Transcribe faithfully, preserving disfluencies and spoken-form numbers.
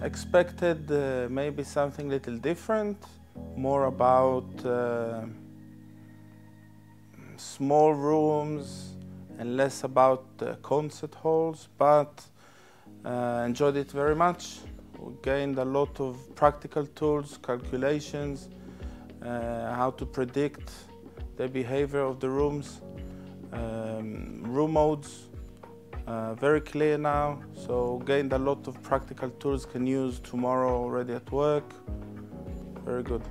Expected uh, maybe something little different, more about uh, small rooms and less about uh, concert halls, but uh, enjoyed it very much. We gained a lot of practical tools, calculations, uh, how to predict the behavior of the rooms, um, room modes, uh, very clear now, so gained a lot of practical tools can use tomorrow already at work, very good.